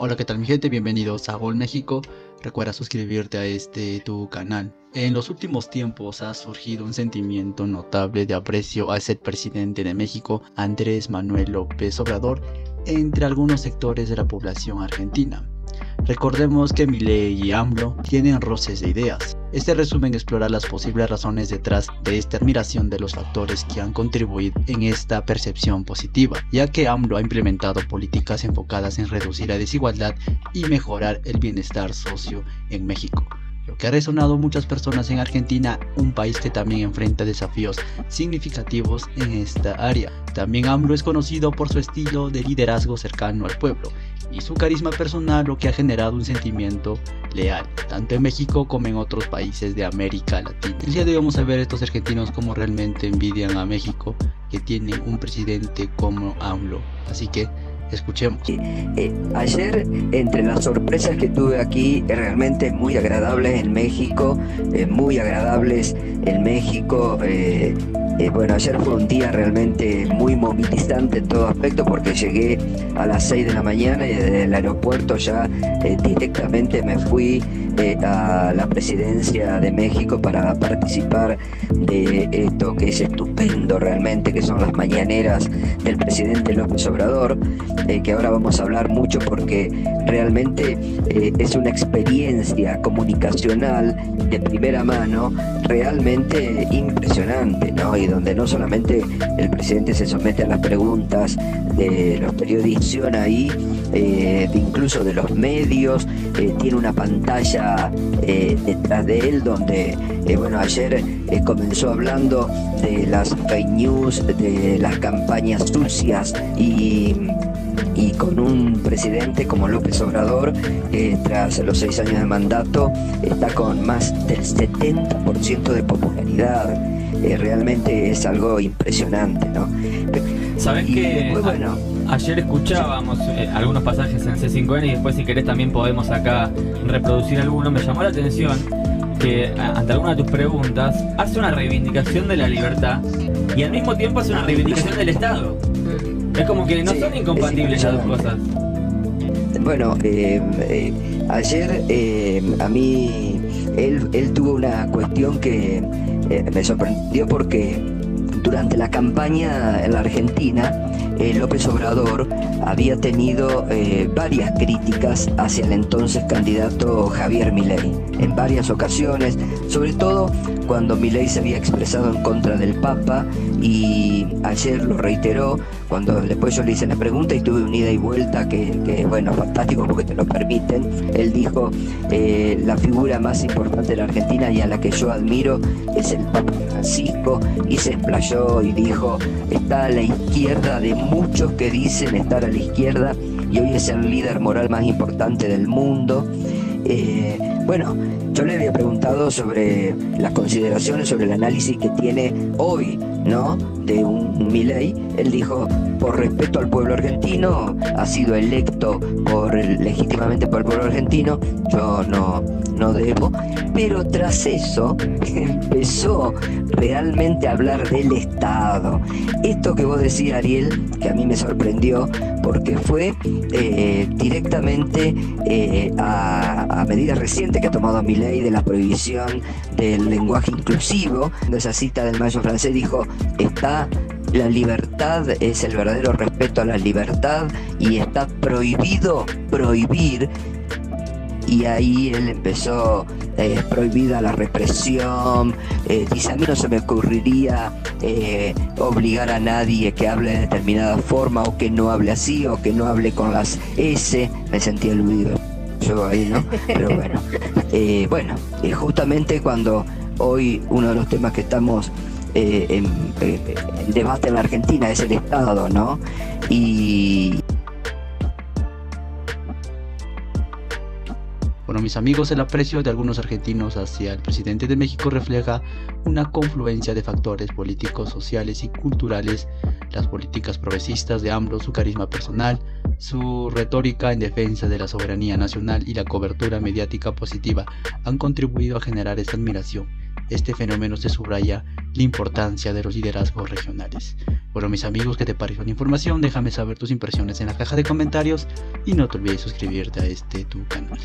Hola, ¿qué tal mi gente? Bienvenidos a Gol México. Recuerda suscribirte a tu canal. En los últimos tiempos ha surgido un sentimiento notable de aprecio hacia el presidente de México, Andrés Manuel López Obrador, entre algunos sectores de la población argentina. Recordemos que Milei y AMLO tienen roces de ideas. Este resumen explora las posibles razones detrás de esta admiración, de los factores que han contribuido en esta percepción positiva, ya que AMLO ha implementado políticas enfocadas en reducir la desigualdad y mejorar el bienestar socio en México, lo que ha resonado en muchas personas en Argentina, un país que también enfrenta desafíos significativos en esta área. También AMLO es conocido por su estilo de liderazgo cercano al pueblo y su carisma personal, lo que ha generado un sentimiento leal, tanto en México como en otros países de América Latina. El día de hoy vamos a ver a estos argentinos cómo realmente envidian a México, que tienen un presidente como AMLO. Así que escuchemos. Ayer, entre las sorpresas que tuve aquí, realmente muy agradables en México, bueno, ayer fue un día realmente muy movilizante en todo aspecto, porque llegué a las 6 de la mañana y desde el aeropuerto ya directamente me fui a la presidencia de México para participar de esto que es estupendo realmente, que son las mañaneras del presidente López Obrador, que ahora vamos a hablar mucho, porque realmente es una experiencia comunicacional de primera mano realmente impresionante, ¿no? Y donde no solamente el presidente se somete a las preguntas de los periodistas ahí, incluso de los medios, tiene una pantalla detrás de él donde, bueno, ayer comenzó hablando de las fake news, de las campañas sucias, y con un presidente como López Obrador, tras los 6 años de mandato, está con más del 70% de popularidad. Realmente es algo impresionante, ¿no? Sabes que bueno, ayer escuchábamos algunos pasajes en C5N, y después, si querés, también podemos acá reproducir alguno. Me llamó la atención que ante alguna de tus preguntas hace una reivindicación de la libertad y al mismo tiempo hace una reivindicación del Estado. Es como que no son incompatibles las dos cosas. Bueno, ayer a mí él tuvo una cuestión que me sorprendió, porque durante la campaña en la Argentina, López Obrador había tenido varias críticas hacia el entonces candidato Javier Milei, en varias ocasiones, sobre todo cuando Milei se había expresado en contra del Papa, y ayer lo reiteró. Cuando después yo le hice la pregunta y tuve un ida y vuelta que bueno, fantástico, porque te lo permiten. Él dijo, la figura más importante de la Argentina y a la que yo admiro es el Papa Francisco, y se explayó y dijo, está a la izquierda de muchos que dicen estar a la izquierda, y hoy es el líder moral más importante del mundo. Bueno, yo le había preguntado sobre las consideraciones, sobre el análisis que tiene hoy, ¿no?, de un Milei. Él dijo, por respeto al pueblo argentino, ha sido electo legítimamente por el pueblo argentino, yo no debo. Pero tras eso empezó realmente a hablar del Estado. Esto que vos decías, Ariel, que a mí me sorprendió, porque fue directamente a medidas recientes que ha tomado Milei, de la prohibición del lenguaje inclusivo. De esa cita del mayo francés dijo, está la libertad, es el verdadero respeto a la libertad, y está prohibido prohibir. Y ahí él empezó, prohibida la represión, dice, a mí no se me ocurriría obligar a nadie que hable de determinada forma, o que no hable así, o que no hable con las S. Me sentí aludido yo ahí, ¿no? Pero bueno, justamente cuando hoy uno de los temas que estamos en debate en la Argentina es el Estado, ¿no? Y bueno, mis amigos, el aprecio de algunos argentinos hacia el presidente de México refleja una confluencia de factores políticos, sociales y culturales: las políticas progresistas de AMLO, su carisma personal, su retórica en defensa de la soberanía nacional y la cobertura mediática positiva han contribuido a generar esta admiración. Este fenómeno se subraya la importancia de los liderazgos regionales, Bueno, mis amigos, ¿qué te pareció la información? Déjame saber tus impresiones en la caja de comentarios y no te olvides suscribirte a este tu canal.